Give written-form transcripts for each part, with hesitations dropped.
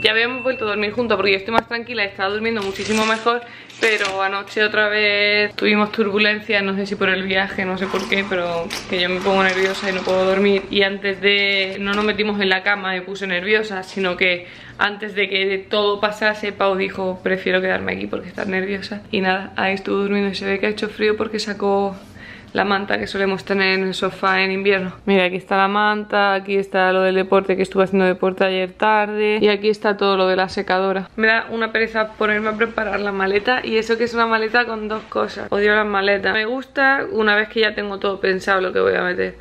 Ya habíamos vuelto a dormir juntos porque yo estoy más tranquila, estaba durmiendo muchísimo mejor, pero anoche otra vez tuvimos turbulencia, no sé si por el viaje, no sé por qué, pero que yo me pongo nerviosa y no puedo dormir. Y antes de... no nos metimos en la cama, me puse nerviosa, sino que antes de que todo pasase, Pau dijo, prefiero quedarme aquí porque estás nerviosa. Y nada, ahí estuvo durmiendo y se ve que ha hecho frío porque sacó la manta que solemos tener en el sofá en invierno. Mira, aquí está la manta, aquí está lo del deporte, que estuve haciendo deporte ayer tarde, y aquí está todo lo de la secadora. Me da una pereza ponerme a preparar la maleta, y eso que es una maleta con dos cosas. Odio las maletas. Me gusta una vez que ya tengo todo pensado lo que voy a meter.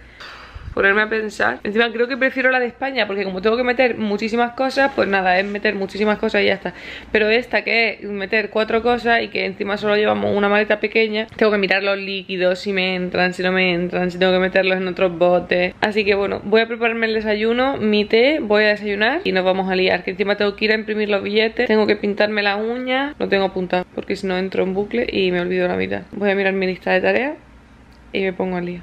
Ponerme a pensar. Encima creo que prefiero la de España, porque como tengo que meter muchísimas cosas, pues nada, es meter muchísimas cosas y ya está. Pero esta, que es meter 4 cosas y que encima solo llevamos una maleta pequeña, tengo que mirar los líquidos, si me entran, si no me entran, si tengo que meterlos en otros botes. Así que bueno, voy a prepararme el desayuno, mi té, voy a desayunar y nos vamos a liar, que encima tengo que ir a imprimir los billetes, tengo que pintarme la uña, lo tengo apuntado porque si no entro en bucle y me olvido la mitad. Voy a mirar mi lista de tareas y me pongo al lío.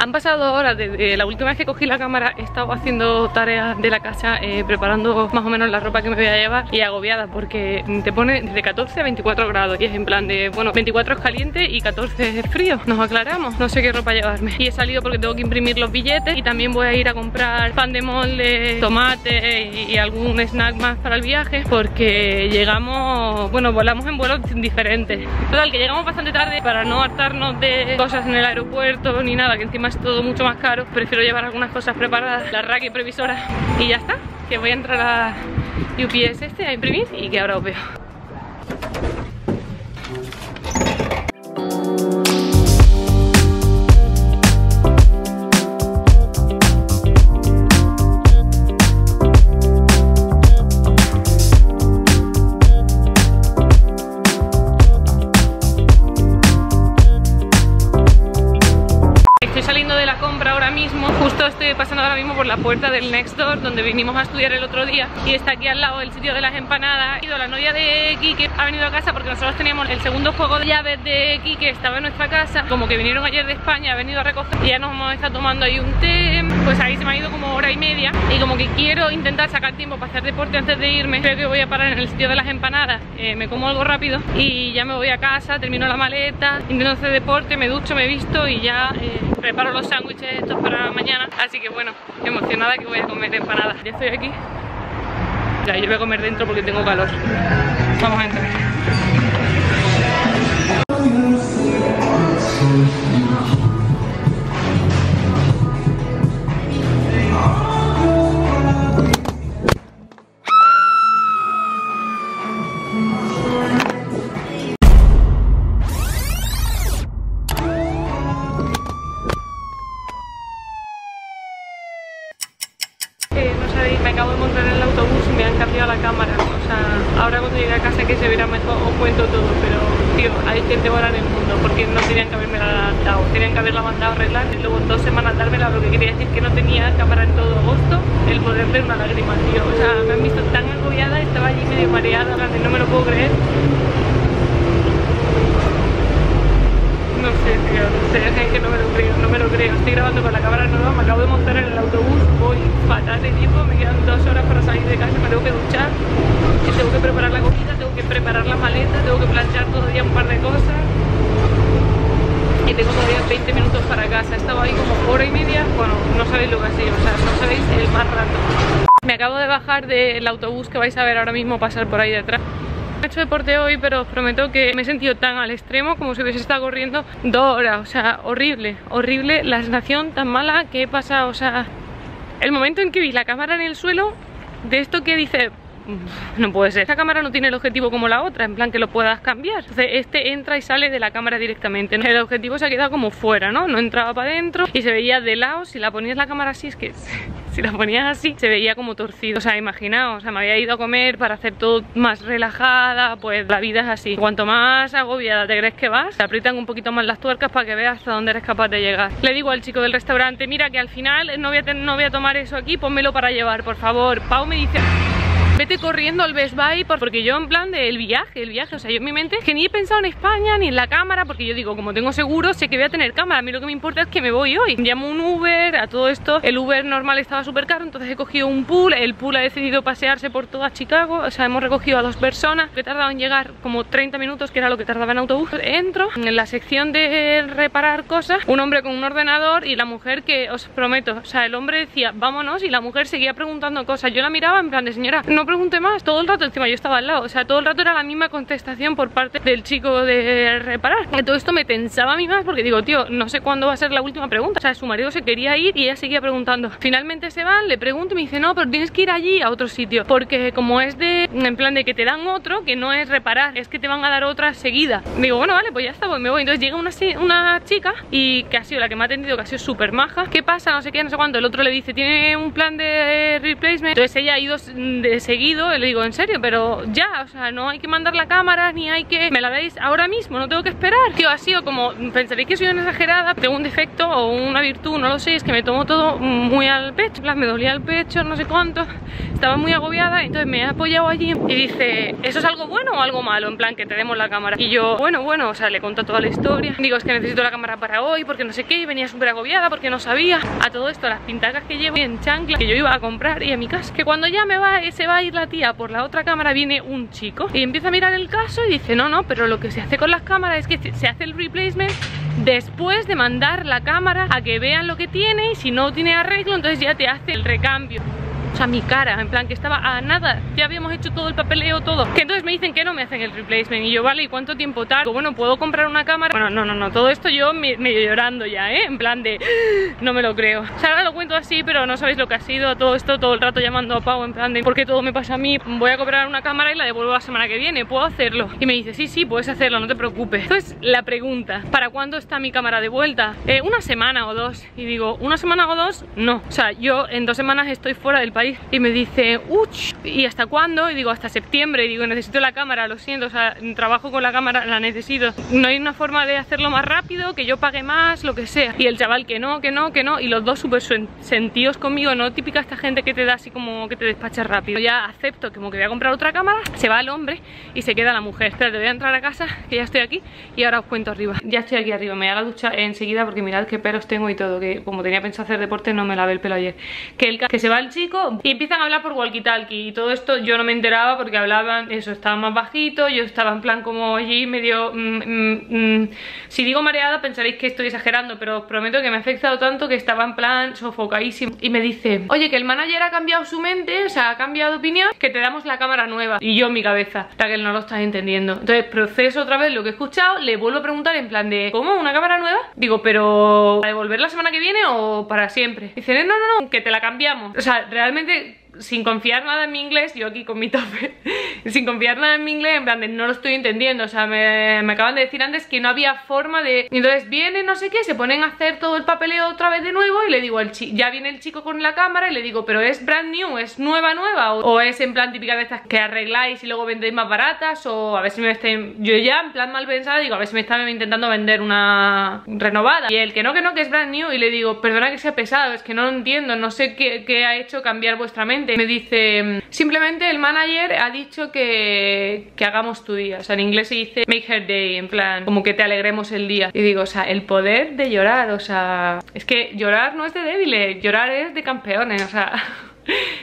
Han pasado horas desde la última vez que cogí la cámara. He estado haciendo tareas de la casa, preparando más o menos la ropa que me voy a llevar, y agobiada porque te pone de 14 a 24 grados y es en plan de, bueno, 24 es caliente y 14 es frío, nos aclaramos, no sé qué ropa llevarme. Y he salido porque tengo que imprimir los billetes y también voy a ir a comprar pan de molde, tomate y algún snack más para el viaje, porque llegamos, bueno, volamos en vuelos diferentes. Total, que llegamos bastante tarde para no hartarnos de cosas en el aeropuerto ni nada, que encima es todo mucho más caro. Prefiero llevar algunas cosas preparadas, la rack y previsora, y ya está, que voy a entrar a UPS a imprimir y que ahora os veo. Pasando ahora mismo por la puerta del Next Door, donde vinimos a estudiar el otro día, y está aquí al lado el sitio de las empanadas. La novia de Quique ha venido a casa porque nosotros teníamos el segundo juego de llaves de Quique, estaba en nuestra casa. Como que vinieron ayer de España, ha venido a recoger y ya nos hemos estado tomando ahí un té. Pues ahí se me ha ido como hora y media, y como que quiero intentar sacar tiempo para hacer deporte antes de irme. Creo que voy a parar en el sitio de las empanadas, me como algo rápido y ya me voy a casa, termino la maleta, intento hacer deporte, me ducho, me visto y ya preparo los sándwiches estos para mañana. Así que bueno, emocionada que voy a comer empanadas. Ya estoy aquí. Ya, yo voy a comer dentro porque tengo calor. Vamos a entrar. Me acabo de montar en el autobús y me han cambiado la cámara. O sea, ahora cuando llegue a casa que se verá mejor os cuento todo, pero tío, hay gente buena en el mundo, porque no tenían que haberme la adaptado, tenían que haberla mandado a arreglar y luego 2 semanas dármela, lo que quería decir que no tenía cámara en todo agosto. El poder ver una lágrima, tío, o sea, me han visto tan agobiada, estaba allí medio mareada, no me lo puedo creer. No sé, tío, no sé, es que no me lo creo, no me lo creo. Estoy grabando con la cámara nueva, me acabo de montar en el autobús, voy fatal de tiempo, me quedan 2 horas para salir de casa, me tengo que duchar, y tengo que preparar la comida, tengo que preparar la maleta, tengo que planchar todavía un par de cosas, y tengo todavía 20 minutos para casa. He estado ahí como hora y media, bueno, no sabéis lo que ha sido, o sea, no sabéis el más rato. Me acabo de bajar del autobús que vais a ver ahora mismo pasar por ahí detrás. He hecho deporte hoy, pero os prometo que me he sentido tan al extremo como si hubiese estado corriendo 2 horas, o sea, horrible, horrible la sensación tan mala que he pasado. O sea, el momento en que vi la cámara en el suelo, de esto que dice, no puede ser. Esta cámara no tiene el objetivo como la otra, en plan que lo puedas cambiar. Entonces este entra y sale de la cámara directamente. El objetivo se ha quedado como fuera, ¿no? No entraba para adentro y se veía de lado. Si la ponías la cámara así, es que... si la ponías así, se veía como torcido. O sea, imaginaos, o sea, me había ido a comer para hacer todo más relajada. Pues la vida es así. Cuanto más agobiada te crees que vas, te aprietan un poquito más las tuercas para que veas hasta dónde eres capaz de llegar. Le digo al chico del restaurante, mira que al final no voy a tomar eso aquí, pónmelo para llevar, por favor. Pau me dice... vete corriendo al Best Buy, porque yo en plan del viaje, o sea, yo en mi mente que ni he pensado en España, ni en la cámara, porque yo digo, como tengo seguro, sé que voy a tener cámara, a mí lo que me importa es que me voy hoy. Llamo un Uber, a todo esto, el Uber normal estaba súper caro, entonces he cogido un pool, el pool ha decidido pasearse por toda Chicago, o sea, hemos recogido a 2 personas, que he tardado en llegar como 30 minutos, que era lo que tardaba en autobús. Entro en la sección de reparar cosas, un hombre con un ordenador y la mujer que, os prometo, o sea, el hombre decía, vámonos, y la mujer seguía preguntando cosas, yo la miraba en plan de señora, no pregunté más, todo el rato, encima yo estaba al lado, o sea, todo el rato era la misma contestación por parte del chico de reparar. Todo esto me tensaba a mí más porque digo, tío, no sé cuándo va a ser la última pregunta. O sea, su marido se quería ir y ella seguía preguntando. Finalmente se van, le pregunto y me dice, no, pero tienes que ir allí a otro sitio, porque como es de, en plan de que te dan otro, que no es reparar, es que te van a dar otra seguida. Digo, bueno, vale, pues ya está, pues me voy. Entonces llega una chica y que ha sido la que me ha atendido, que ha sido súper maja. ¿Qué pasa? No sé qué, no sé cuánto. El otro le dice, tiene un plan de replacement. Entonces ella ha ido de seguida. Le digo, en serio, pero ya, o sea, no hay que mandar la cámara, ni hay que... me la veis ahora mismo, no tengo que esperar. Tío, ha sido como, pensaréis que soy una exagerada, tengo un defecto o una virtud, no lo sé, es que me tomo todo muy al pecho, me dolía el pecho, no sé cuánto, estaba muy agobiada, entonces me he apoyado allí y dice, ¿eso es algo bueno o algo malo? En plan, que te demos la cámara. Y yo, bueno, o sea, le conto toda la historia. Digo, es que necesito la cámara para hoy, porque no sé qué, y venía súper agobiada porque no sabía. A todo esto, las pintacas que llevo en chancla, que yo iba a comprar y a mi casa, que cuando ya me va, se va a ir la tía por la otra cámara, viene un chico y empieza a mirar el caso y dice, no, pero lo que se hace con las cámaras es que se hace el replacement después de mandar la cámara a que vean lo que tiene, y si no tiene arreglo, entonces ya te hace el recambio. O sea, mi cara, en plan que estaba a nada, ya habíamos hecho todo el papeleo, todo. Que entonces me dicen que no me hacen el replacement. Y yo, vale, ¿y cuánto tiempo tardo? Bueno, ¿puedo comprar una cámara? Bueno, no, todo esto yo medio llorando ya, ¿eh? En plan de, no me lo creo. O sea, ahora lo cuento así, pero no sabéis lo que ha sido todo esto, todo el rato llamando a Pau, en plan de, ¿por qué todo me pasa a mí? Voy a comprar una cámara y la devuelvo la semana que viene, ¿puedo hacerlo? Y me dice, sí, puedes hacerlo, no te preocupes. Entonces, la pregunta, ¿para cuándo está mi cámara de vuelta? Una semana o dos. Y digo, ¿una semana o dos? No. O sea, yo en 2 semanas estoy fuera del país. Y me dice, uch, ¿y hasta cuándo? Y digo, hasta septiembre. Y digo, necesito la cámara, lo siento, o sea, trabajo con la cámara, la necesito. No hay una forma de hacerlo más rápido, que yo pague más, lo que sea. Y el chaval, que no. Y los dos súper sentidos conmigo, no típica esta gente que te da así como que te despacha rápido. Ya acepto, como que voy a comprar otra cámara. Se va el hombre y se queda la mujer. Espera, te voy a entrar a casa, que ya estoy aquí. Y ahora os cuento arriba. Ya estoy aquí arriba, me voy a la ducha enseguida porque mirad qué pelos tengo y todo. Que como tenía pensado hacer deporte, no me lavé el pelo ayer. Que se va el chico y empiezan a hablar por walkie-talkie y todo esto. Yo no me enteraba porque hablaban, eso, estaba más bajito, yo estaba en plan como allí medio... Si digo mareada pensaréis que estoy exagerando, pero os prometo que me ha afectado tanto que estaba en plan sofocadísimo. Y me dice, oye, que el manager ha cambiado su mente, o sea, ha cambiado de opinión, que te damos la cámara nueva. Y yo en mi cabeza, Raquel, no lo estás entendiendo. Entonces proceso otra vez lo que he escuchado, le vuelvo a preguntar en plan de, ¿cómo? ¿Una cámara nueva? Digo, pero ¿para devolver la semana que viene o para siempre? Dice, no, que te la cambiamos. O sea, realmente sin confiar nada en mi inglés, yo aquí con mi tope, sin confiar nada en mi inglés, en plan de, no lo estoy entendiendo, o sea, me acaban de decir antes que no había forma de... Entonces viene no sé qué, se ponen a hacer todo el papeleo otra vez de nuevo y le digo al chico, ya viene el chico con la cámara y le digo, pero es brand new, es nueva, o es en plan típica de estas que arregláis y luego vendéis más baratas, o a ver si me estén... Yo ya en plan mal pensada digo, a ver si me están intentando vender una renovada, y él que no, que es brand new, y le digo, perdona que sea pesado, es que no lo entiendo, no sé qué ha hecho cambiar vuestra mente. Me dice, simplemente el manager ha dicho que hagamos tu día. O sea, en inglés se dice make her day, en plan, como que te alegremos el día. Y digo, o sea, el poder de llorar, o sea, es que llorar no es de débiles, llorar es de campeones, o sea...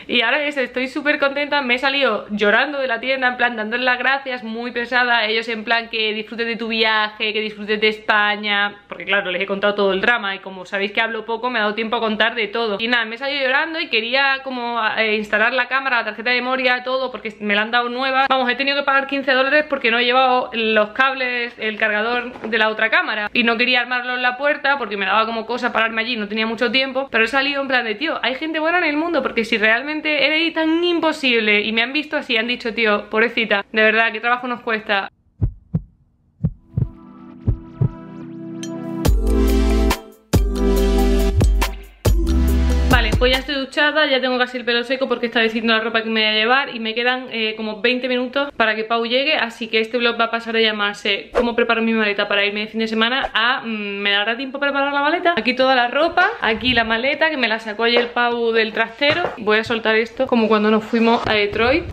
Y ahora estoy súper contenta, me he salido llorando de la tienda, en plan dándole las gracias, muy pesada, ellos en plan que disfrutes de tu viaje, que disfrutes de España, porque claro, les he contado todo el drama y como sabéis que hablo poco, me ha dado tiempo a contar de todo. Y nada, me he salido llorando y quería como instalar la cámara, la tarjeta de memoria, todo, porque me la han dado nueva. Vamos, he tenido que pagar $15 porque no he llevado los cables, el cargador de la otra cámara, y no quería armarlo en la puerta porque me daba como cosa pararme allí, no tenía mucho tiempo, pero he salido en plan de, tío, hay gente buena en el mundo, porque si si realmente era tan imposible y me han visto así, han dicho, tío, pobrecita, de verdad, qué trabajo nos cuesta. Vale, pues ya estoy duchada, ya tengo casi el pelo seco porque está diciendo la ropa que me voy a llevar y me quedan como 20 minutos para que Pau llegue, así que este vlog va a pasar a llamarse ¿cómo preparo mi maleta para irme de fin de semana? A ¿me dará tiempo a preparar la maleta? Aquí toda la ropa, aquí la maleta que me la sacó ayer el Pau del trastero. Voy a soltar esto como cuando nos fuimos a Detroit.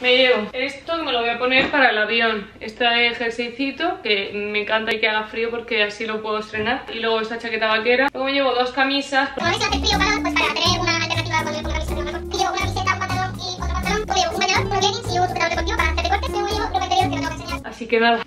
Me llevo esto que me lo voy a poner para el avión, este jerseycito que me encanta y que haga frío porque así lo puedo estrenar, y luego esta chaqueta vaquera. Luego me llevo dos camisas. Como veis, hace frío, calor, pues para tener una alternativa de una camisa, que llevo una camiseta, un pantalón y otro pantalón. Luego llevo un bañador, unos leggings y un sujetador deportivo para hacer deportes. Luego llevo ropa interior que no tengo que enseñar. Así que nada,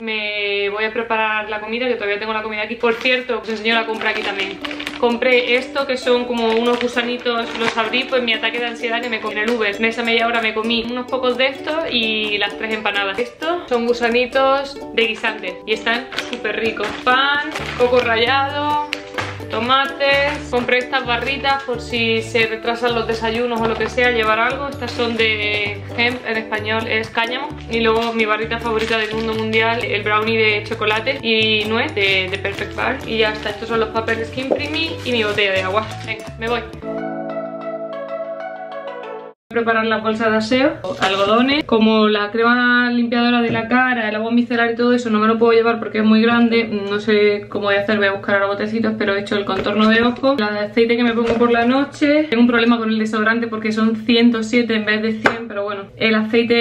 me voy a preparar la comida, que todavía tengo la comida aquí. Por cierto, os enseño la compra aquí también. Compré esto que son como unos gusanitos, los abrí pues mi ataque de ansiedad que me comí en el Uber. En esa media hora me comí unos pocos de estos y las 3 empanadas. Estos son gusanitos de guisantes y están súper ricos. Pan, coco rallado, tomates. Compré estas barritas por si se retrasan los desayunos o lo que sea, llevar algo. Estas son de hemp, en español es cáñamo. Y luego mi barrita favorita del mundo mundial, el brownie de chocolate y nuez de Perfect Bar. Y ya está, estos son los papeles que imprimí y mi botella de agua. Venga, me voy. Preparar la bolsa de aseo, algodones, como la crema limpiadora de la cara, el agua micelar y todo eso. No me lo puedo llevar porque es muy grande, no sé cómo voy a hacer, voy a buscar ahora botecitos, pero he hecho el contorno de ojo, el aceite que me pongo por la noche. Tengo un problema con el desodorante porque son 107 en vez de 100, pero bueno, el aceite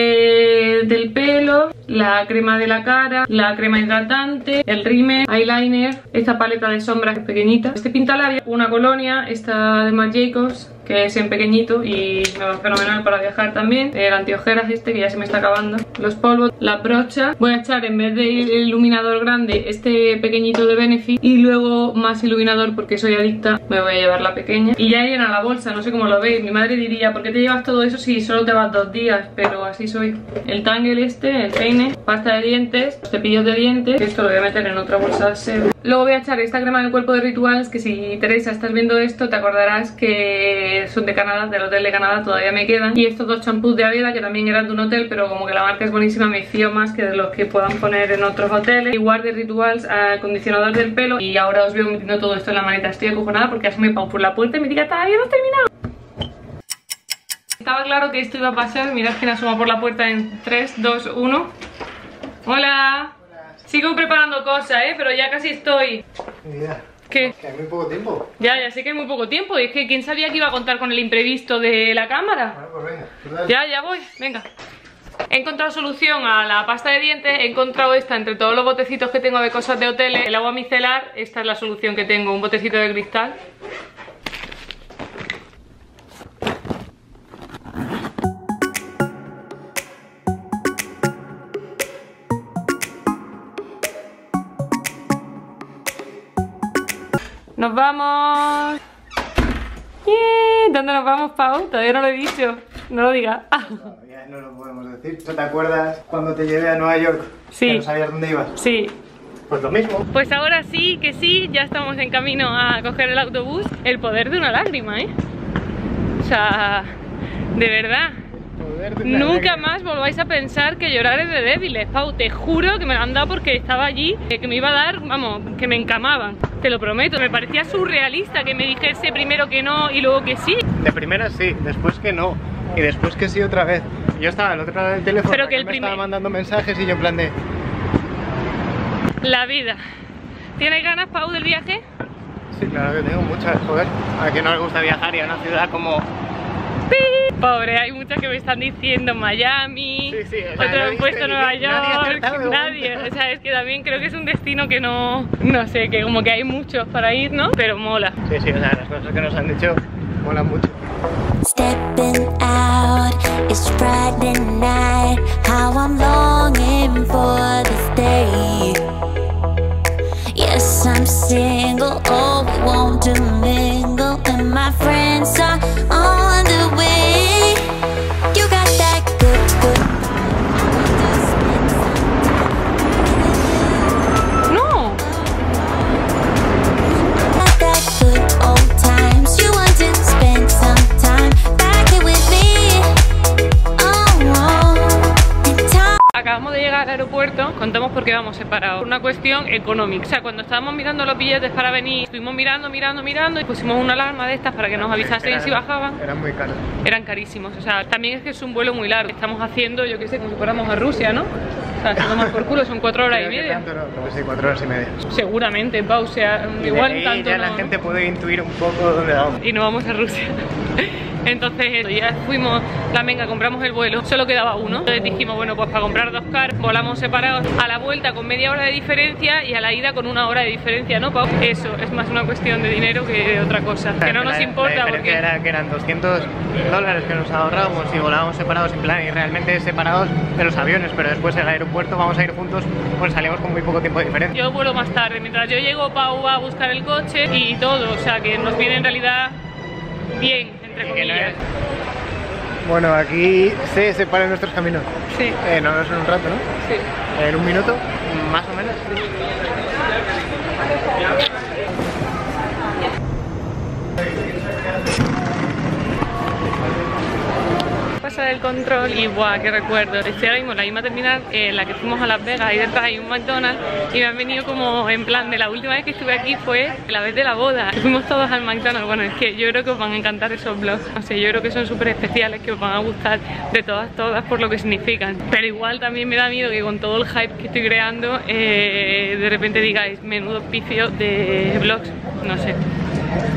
del pelo, la crema de la cara, la crema hidratante, el rímel, eyeliner, esta paleta de sombras pequeñita, este pintalabio, una colonia, esta de Marc Jacobs, que es en pequeñito y me va fenomenal para viajar también. El antiojeras este que ya se me está acabando. Los polvos, la brocha. Voy a echar en vez del iluminador grande este pequeñito de Benefit y luego más iluminador porque soy adicta. Me voy a llevar la pequeña. Y ya llena la bolsa, no sé cómo lo veis. Mi madre diría, ¿por qué te llevas todo eso si solo te vas 2 días? Pero así soy. El Tangle este, el peine, pasta de dientes, los cepillos de dientes. Esto lo voy a meter en otra bolsa de aseo. Luego voy a echar esta crema del cuerpo de Rituals, que si Teresa estás viendo esto te acordarás que son de Canadá, del hotel de Canadá, todavía me quedan. Y estos dos champús de Aveda que también eran de un hotel, pero como que la marca es buenísima, me fío más que de los que puedan poner en otros hoteles. Igual de Rituals, acondicionador del pelo. Y ahora os veo metiendo todo esto en la maleta. Estoy acojonada porque asomé Pau por la puerta y me diga, todavía no he terminado. Estaba claro que esto iba a pasar. Mirad quién asoma por la puerta en 3, 2, 1. Hola. Sigo preparando cosas, pero ya casi estoy. Mira. ¿Qué? Que hay muy poco tiempo. Ya sé que hay muy poco tiempo. Y es que quién sabía que iba a contar con el imprevisto de la cámara. Bueno, pues venga. Ya voy, venga. He encontrado solución a la pasta de dientes. He encontrado esta entre todos los botecitos que tengo de cosas de hoteles. El agua micelar, esta es la solución que tengo. Un botecito de cristal. ¡Nos vamos! ¡Yeah! ¿Dónde nos vamos, Pau? Todavía no lo he dicho. No lo digas. Todavía no lo podemos decir. ¿Te acuerdas cuando te llevé a Nueva York? Sí. Que no sabías dónde ibas. Sí. Pues lo mismo. Pues ahora sí que sí, ya estamos en camino a coger el autobús. El poder de una lágrima, ¿eh? O sea, de verdad. Nunca más volváis a pensar que llorar es de débiles, Pau. Te juro que me lo han dado porque estaba allí, que me iba a dar, vamos, que me encamaban. Te lo prometo, me parecía surrealista que me dijese primero que no y luego que sí. De primera sí, después que no, y después que sí otra vez. Yo estaba al otro lado del teléfono, pero que el primero estaba mandando mensajes y yo en plan de... La vida. ¿Tienes ganas, Pau, del viaje? Sí, claro que tengo muchas, joder. A quien no le gusta viajar y a una ciudad como... Pobre, hay muchas que me están diciendo Miami, sí, o sea, otro han puesto Nueva York, nadie. O sea, es que también creo que es un destino que no sé, que como que hay muchos para ir, ¿no? Pero mola. Sí, o sea, las cosas que nos han dicho molan mucho. Stepping out, it's Friday night, how I'm longing for this day. Yes, I'm single, oh, we want to mingle, and my friends are on the way. que vamos separados, una cuestión económica. O sea, cuando estábamos mirando los billetes para venir, estuvimos mirando y pusimos una alarma de estas para que nos avisasen si bajaban. Eran muy caros. Eran carísimos. O sea, también es que es un vuelo muy largo. Estamos haciendo, yo qué sé, como si fuéramos a Rusia, ¿no? O sea, se toman por culo, son 4 horas y media. Tanto no, no sé, 4 horas y media. Seguramente, Pau, o sea, igual ahí tanto ya no. La gente puede intuir un poco dónde vamos. Y no vamos a Rusia. Entonces ya fuimos, la venga, compramos el vuelo, solo quedaba uno. Entonces dijimos, bueno, pues para comprar 2 caras, volamos separados, a la vuelta con media hora de diferencia y a la ida con 1 hora de diferencia, ¿no, Pau? Eso, es más una cuestión de dinero que de otra cosa, que no nos importa porque... Era que eran $200 que nos ahorramos y volábamos separados, en plan, y realmente separados de los aviones, pero después el aeropuerto vamos a ir juntos, pues salimos con muy poco tiempo de diferencia. Yo vuelo más tarde, mientras yo llego, Pau va a buscar el coche y todo, o sea que nos viene en realidad bien. Bueno, aquí se separan nuestros caminos. Sí. No es en un rato, ¿no? Sí. En un minuto, más o menos. Pasa del control y guau, qué recuerdo. Estoy ahora mismo en la misma terminal en la que fuimos a Las Vegas, ahí detrás hay un McDonald's y me han venido como en plan de la última vez que estuve aquí fue la vez de la boda. Fuimos todos al McDonald's, bueno, es que yo creo que os van a encantar esos vlogs. O sea, yo creo que son súper especiales, que os van a gustar de todas por lo que significan. Pero igual también me da miedo que con todo el hype que estoy creando de repente digáis, menudo pifio de vlogs, no sé.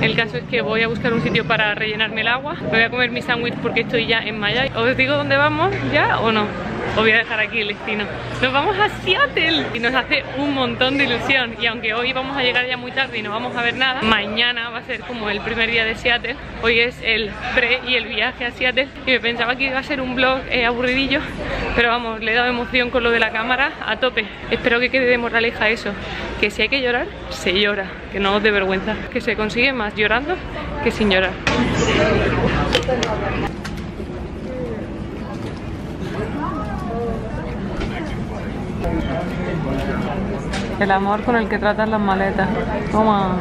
El caso es que voy a buscar un sitio para rellenarme el agua. Me voy a comer mi sándwich porque estoy ya en Miami. ¿Os digo dónde vamos ya o no? Os voy a dejar aquí el destino. Nos vamos a Seattle y nos hace un montón de ilusión. Y aunque hoy vamos a llegar ya muy tarde y no vamos a ver nada, mañana va a ser como el primer día de Seattle. Hoy es el pre y el viaje a Seattle. Y me pensaba que iba a ser un vlog aburridillo, pero vamos, le he dado emoción con lo de la cámara a tope. Espero que quede de moraleja eso, que si hay que llorar, se llora, que no os dé vergüenza, que se consigue más llorando que sin llorar. El amor con el que tratas las maletas. Toma.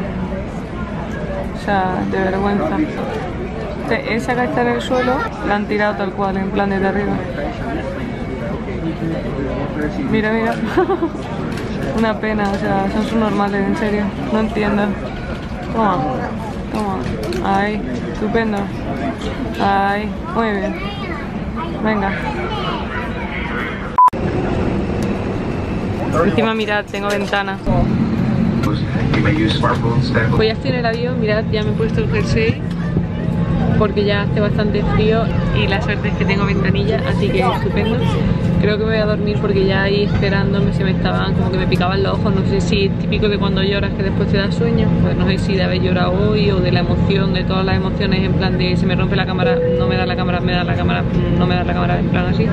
O sea, de vergüenza. Esa que está en el suelo la han tirado tal cual, en plan desde arriba. Mira, mira. Una pena, o sea, son subnormales, en serio. No entiendo. Toma, toma. Ahí, estupendo. Ahí, muy bien. Venga. Encima mirad, tengo ventana. Pues ya estoy en el avión, mirad, ya me he puesto el jersey porque ya hace bastante frío y la suerte es que tengo ventanilla, así que estupendo. Creo que me voy a dormir porque ya ahí esperándome se me estaban, como que me picaban los ojos. No sé si es típico de cuando lloras que después te da sueño, pues no sé si de haber llorado hoy o de la emoción, de todas las emociones, en plan de se me rompe la cámara, no me da la cámara, me da la cámara, no me da la cámara, en plan así.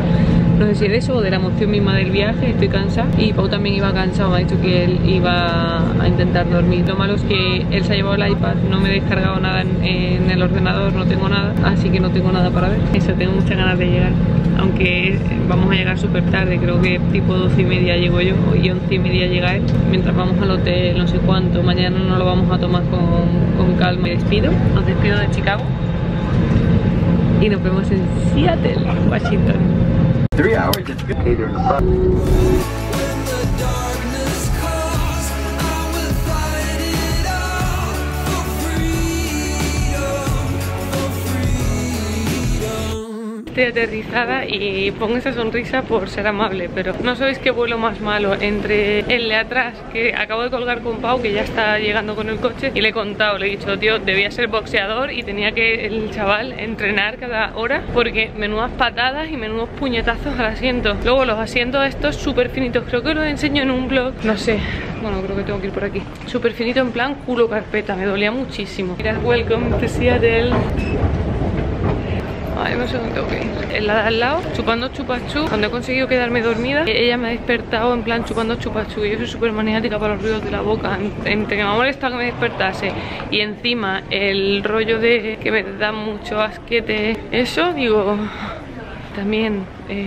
No sé si es eso o de la emoción misma del viaje, estoy cansada. Y Pau también iba cansado, me ha dicho que él iba a intentar dormir. Lo malo es que él se ha llevado el iPad, no me he descargado nada en el ordenador, no tengo nada, así que no tengo nada para ver. Eso, tengo muchas ganas de llegar, aunque vamos a llegar súper tarde, creo que tipo 12:30 llego yo y 11:30 llega él. Mientras vamos al hotel, no sé cuánto, mañana no lo vamos a tomar con calma. Me despido, os despido de Chicago y nos vemos en Seattle, Washington. 3 hours, it's good either in the front. Aterrizada y pongo esa sonrisa por ser amable, pero no sabéis qué vuelo más malo, entre el de atrás que acabo de colgar con Pau, que ya está llegando con el coche, y le he contado, le he dicho, tío, debía ser boxeador y tenía que el chaval entrenar cada hora porque menudas patadas y menudos puñetazos al asiento. Luego los asientos estos súper finitos, creo que los enseño en un blog, no sé, bueno, creo que tengo que ir por aquí, súper finito en plan culo carpeta, me dolía muchísimo. Mirad, welcome to Seattle. Ay, no sé dónde tengo que ir. La de al lado, chupando chupachú. Cuando he conseguido quedarme dormida, ella me ha despertado en plan chupando chupachú. Yo soy súper maniática para los ruidos de la boca. Entre que me molesta que me despertase y encima el rollo de que me da mucho asquete, eso, digo... También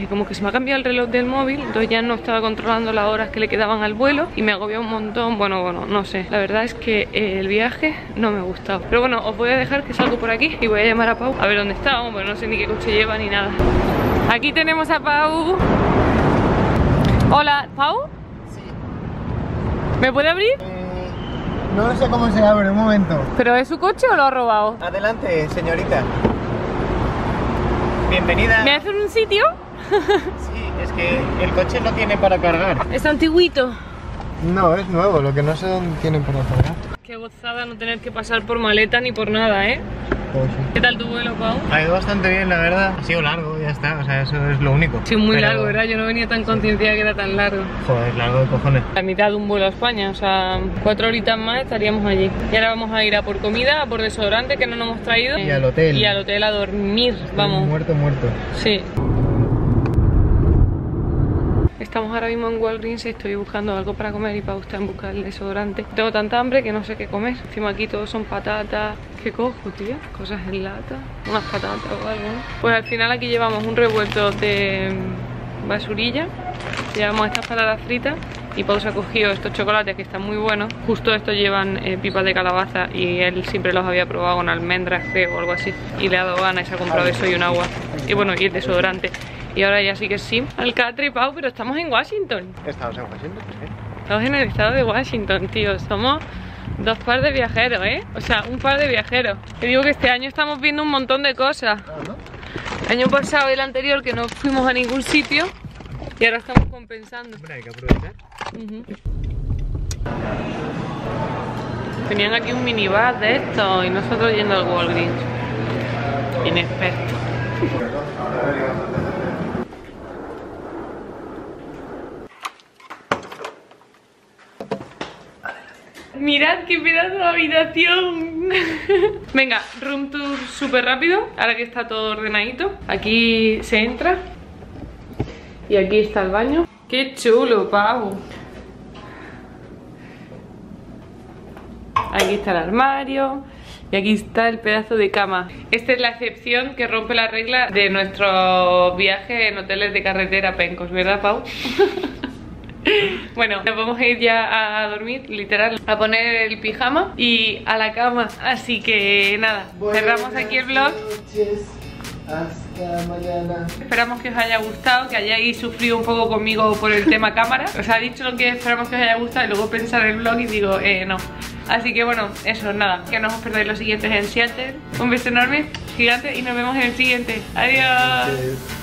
como que se me ha cambiado el reloj del móvil, entonces ya no estaba controlando las horas que le quedaban al vuelo y me agobió un montón. Bueno, no sé, la verdad es que el viaje no me ha gustado, pero bueno, os voy a dejar, que salgo por aquí y voy a llamar a Pau a ver dónde está. Bueno, no sé ni qué coche lleva ni nada. Aquí tenemos a Pau. Hola, ¿Pau? Sí. ¿Me puede abrir? No sé cómo se abre, un momento. ¿Pero es su coche o lo ha robado? Adelante, señorita. Bienvenida. ¿Me hacen un sitio? Sí, es que el coche no tiene para cargar. ¿Es antiguito? No, es nuevo, lo que no sé dónde tienen para cargar. Qué gozada no tener que pasar por maleta ni por nada, ¿eh? Pues sí. ¿Qué tal tu vuelo, Pau? Ha ido bastante bien, la verdad. Ha sido largo, ya está, o sea, eso es lo único. Sí, muy largo, ¿verdad? Yo no venía tan concienciada que era tan largo. Joder, largo de cojones. La mitad de un vuelo a España, o sea, 4 horitas más estaríamos allí. Y ahora vamos a ir a por comida, a por restaurante que no nos hemos traído. Y al hotel. Y al hotel a dormir, vamos. Muerto, muerto. Sí. Estamos ahora mismo en Walgreens y estoy buscando algo para comer y Pau está en busca del desodorante. Tengo tanta hambre que no sé qué comer. Encima aquí todos son patatas. ¿Qué cojo, tío? Cosas en lata. Unas patatas o algo, ¿no? Pues al final aquí llevamos un revuelto de basurilla. Llevamos estas patatas fritas. Y Pau se ha cogido estos chocolates que están muy buenos. Justo estos llevan pipas de calabaza y él siempre los había probado con almendras, creo, o algo así. Y le ha dado ganas y se ha comprado eso y un agua. Y bueno, y el desodorante. Y ahora ya sí que sí, al catre, Pau, pero estamos en Washington. Estamos en Washington, ¿eh? Estamos en el estado de Washington, tío. Somos dos par de viajeros, ¿eh? O sea, un par de viajeros. Te digo que este año estamos viendo un montón de cosas. El año pasado y el anterior que no fuimos a ningún sitio. Y ahora estamos compensando. Hay que aprovechar. Tenían aquí un minibar de esto y nosotros yendo al Walgreens. Inexperto. Mirad qué pedazo de habitación. Venga, room tour súper rápido. Ahora que está todo ordenadito. Aquí se entra. Y aquí está el baño. Qué chulo, Pau. Aquí está el armario. Y aquí está el pedazo de cama. Esta es la excepción que rompe la regla de nuestros viajes en hoteles de carretera pencos, ¿verdad, Pau? Bueno, nos vamos a ir ya a dormir, literal, a poner el pijama y a la cama. Así que nada, cerramos aquí el vlog. Hasta mañana. Esperamos que os haya gustado, que hayáis sufrido un poco conmigo por el tema cámara. Os ha dicho lo que esperamos que os haya gustado y luego pensar el vlog y digo, no. Así que bueno, eso, nada, que no os perdáis los siguientes en Seattle. Un beso enorme, gigante y nos vemos en el siguiente. Adiós.